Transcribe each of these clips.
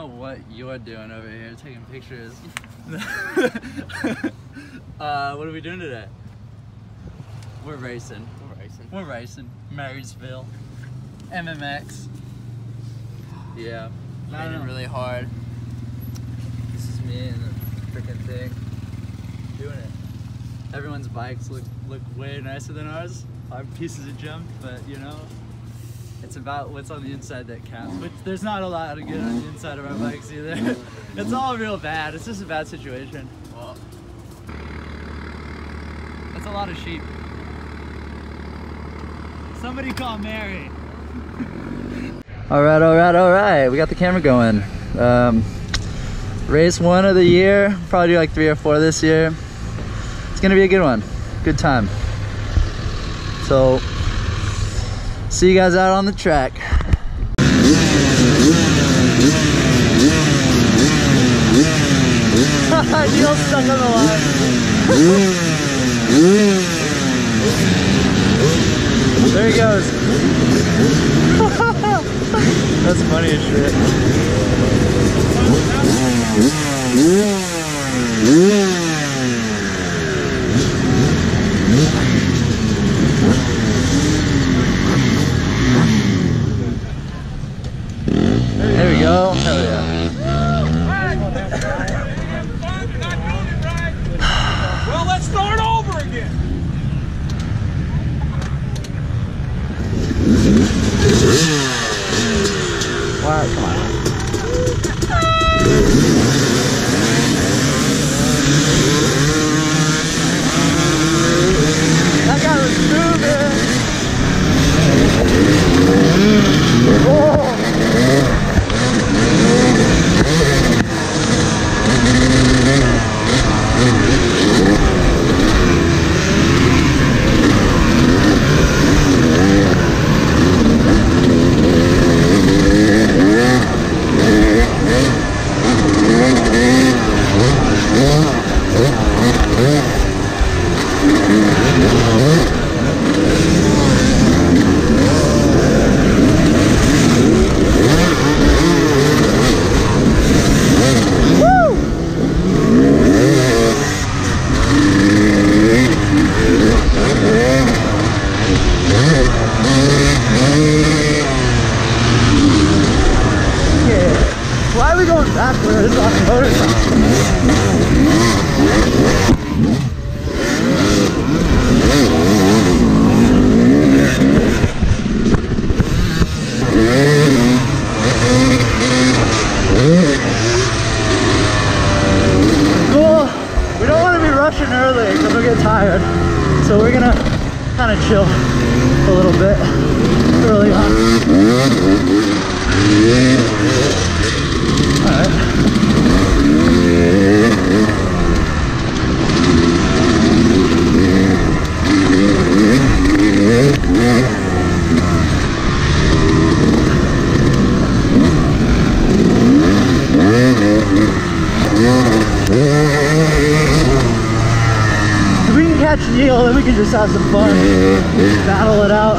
know what you're doing over here, taking pictures. What are we doing today? We're racing. We're racing. We're racing. Marysville MMX. Yeah. Riding really hard. This is me and the freaking thing. Doing it. Everyone's bikes look way nicer than ours. Our pieces are jumped, but you know, it's about what's on the inside that counts. Which there's not a lot to get on the inside of our bikes either. It's all real bad. It's just a bad situation. Well, that's a lot of sheep. Somebody call Mary. Alright, alright, alright. We got the camera going. Race one of the year. Probably do like 3 or 4 this year. It's gonna be a good one. Good time. So, see you guys out on the track. Neil's stuck on the line. There he goes. That's funny as shit. Chill a little bit early on. All right. If we can catch Neil, then we can just have some fun. Battle it out.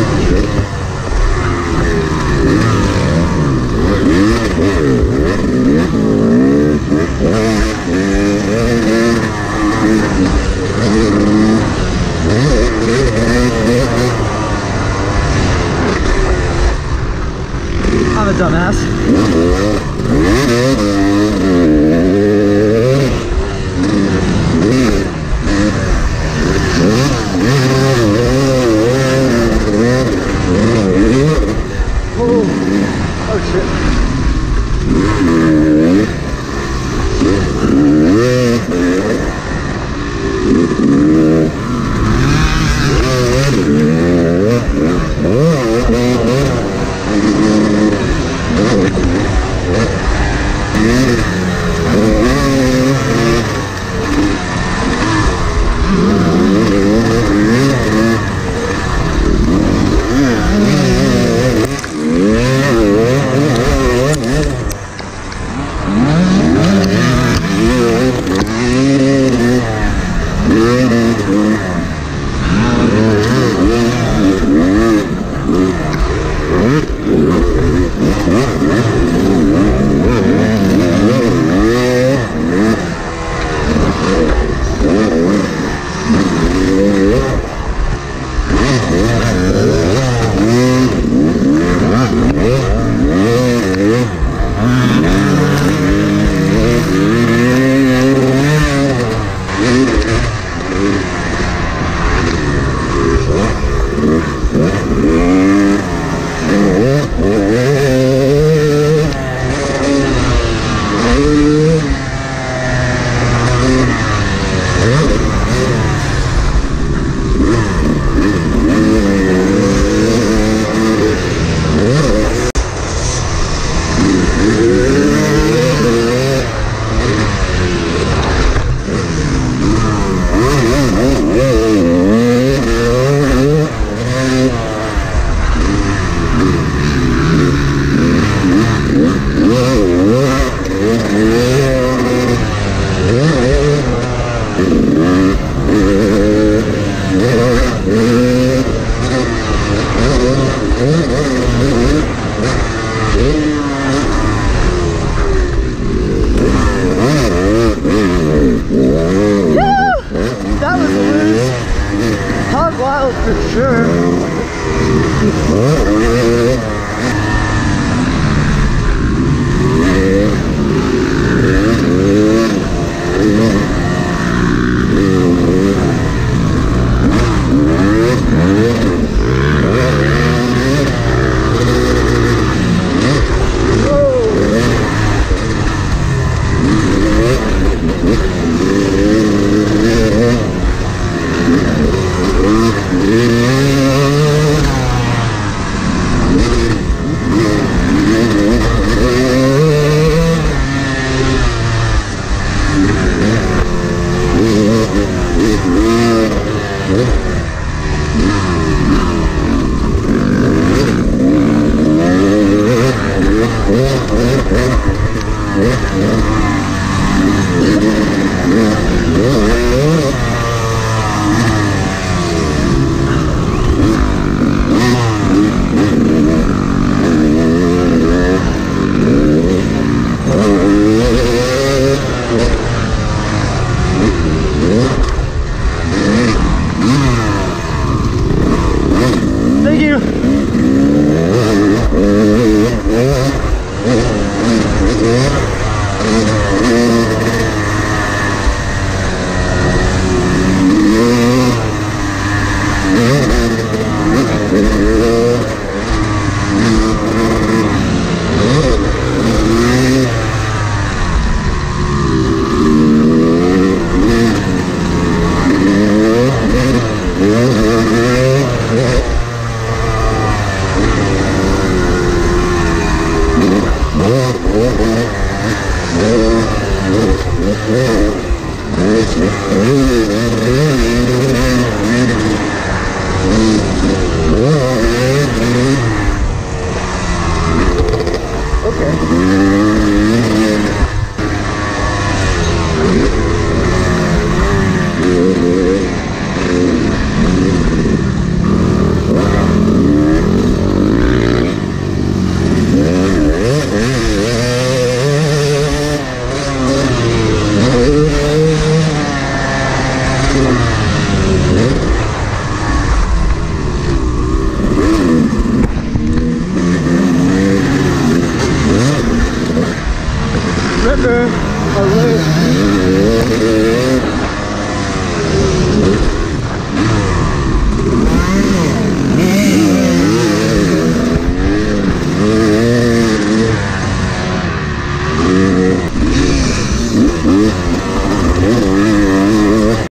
I'm a Bye-bye. All right.